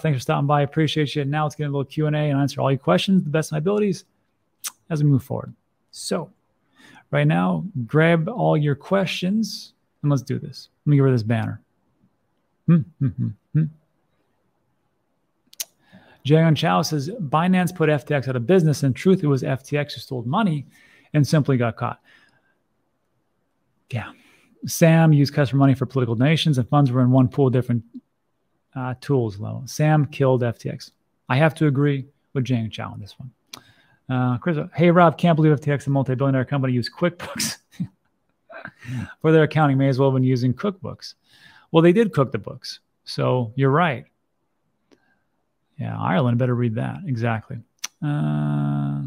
Thanks for stopping by. I appreciate you. Now let's get a little Q&A and answer all your questions to the best of my abilities as we move forward. So right now, grab all your questions and let's do this. Let me get rid of this banner. Jayon Chow says, Binance put FTX out of business. In truth, it was FTX who stole money and simply got caught. Yeah. Sam used customer money for political donations and funds were in one pool of different tools level. Sam killed FTX. I have to agree with Jayon Chow on this one. Chris, hey, Rob, can't believe FTX, a multi-billion-dollar company, used QuickBooks for their accounting. May as well have been using QuickBooks. Well, they did cook the books. So you're right. Yeah, Ireland, better read that. Exactly. Let's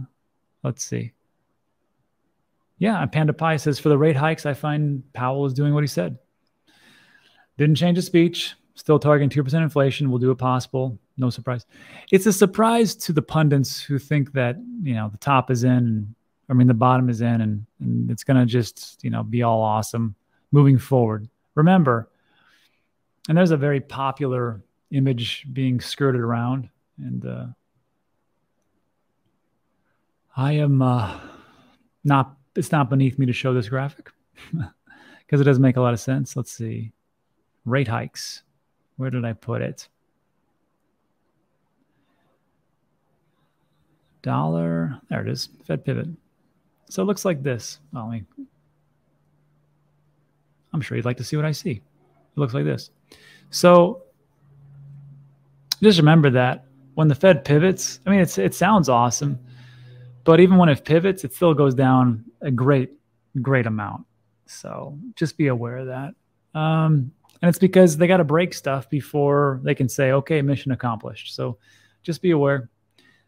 see. Yeah, Panda Pie says, for the rate hikes, I find Powell is doing what he said. Didn't change his speech. Still targeting 2% inflation. We'll do it possible. No surprise. It's a surprise to the pundits who think that, you know, the top is in, and, I mean, the bottom is in, and it's going to just, you know, be all awesome moving forward. Remember, and there's a very popular image being skirted around, and I am not, it's not beneath me to show this graphic because it doesn't make a lot of sense. Let's see. Rate hikes. Where did I put it? Dollar. There it is. Fed pivot. So it looks like this. Well, I'm sure you'd like to see what I see. It looks like this. So just remember that when the Fed pivots, I mean, it sounds awesome, but even when it pivots, it still goes down a great, great amount. So just be aware of that. And it's because they got to break stuff before they can say, okay, mission accomplished. So just be aware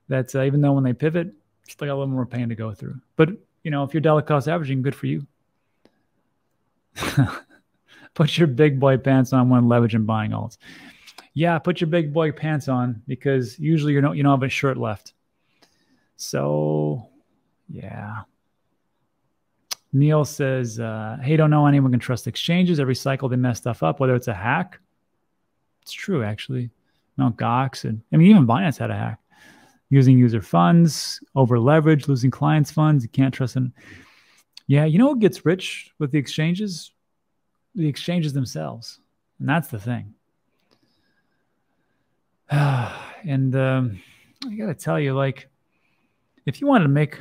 that even though when they pivot, it's still got a little more pain to go through. But, you know, if you're dollar cost averaging, good for you. Put your big boy pants on when leveraging buying alts. Yeah, put your big boy pants on because usually you don't have a shirt left. So, yeah. Neil says, hey, don't know anyone can trust exchanges. Every cycle they mess stuff up, whether it's a hack. It's true, actually. Mt. Gox, and I mean, even Binance had a hack. Using user funds, over leverage, losing clients' funds. You can't trust them. Yeah, you know what gets rich with the exchanges? The exchanges themselves. And that's the thing. And I got to tell you, like, if you wanted to make...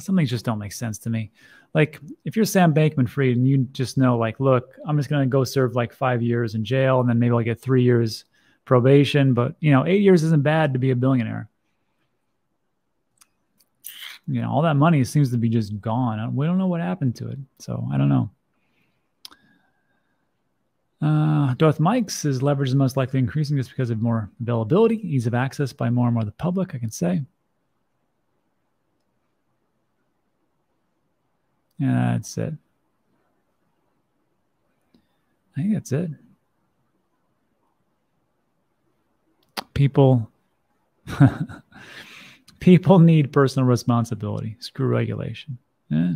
Some things just don't make sense to me. Like if you're Sam Bankman-Fried and you just know, like, look, I'm just going to go serve like 5 years in jail and then maybe I'll get 3 years probation. But, you know, 8 years isn't bad to be a billionaire. You know, all that money seems to be just gone. We don't know what happened to it. So I don't know. Darth Mike says leverage is most likely increasing just because of more availability, ease of access by more and more of the public, I can say. Yeah, that's it. I think that's it. People need personal responsibility. Screw regulation. Yeah.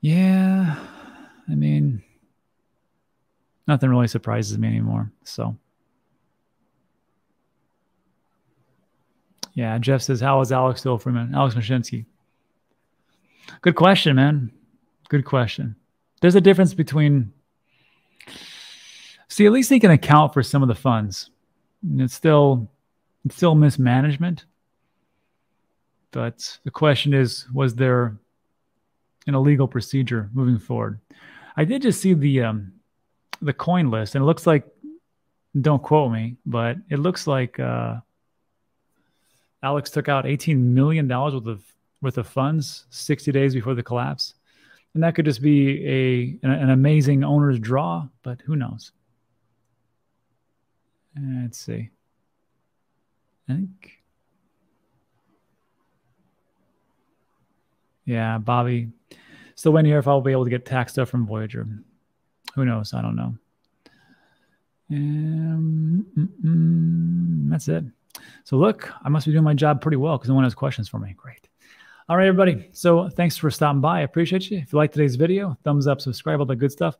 Yeah. I mean, nothing really surprises me anymore. So, yeah. Jeff says, "How is Alex still Freeman? Alex Mashinsky." Good question, man. Good question. There's a difference between... See, at least he can account for some of the funds. It's still mismanagement. But the question is, was there an illegal procedure moving forward? I did just see the coin list, and it looks like, don't quote me, but it looks like Alex took out $18 million worth of funds 60 days before the collapse. And that could just be an amazing owner's draw, but who knows? Let's see. I think. Yeah, Bobby. Still waiting here if I'll be able to get tax stuff from Voyager. Who knows? I don't know. That's it. So look, I must be doing my job pretty well because no one has questions for me. Great. All right, everybody. So thanks for stopping by. I appreciate you. If you liked today's video, thumbs up, subscribe, all that good stuff.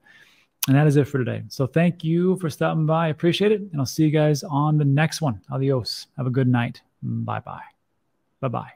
And that is it for today. So thank you for stopping by. I appreciate it. And I'll see you guys on the next one. Adios. Have a good night. Bye-bye. Bye-bye.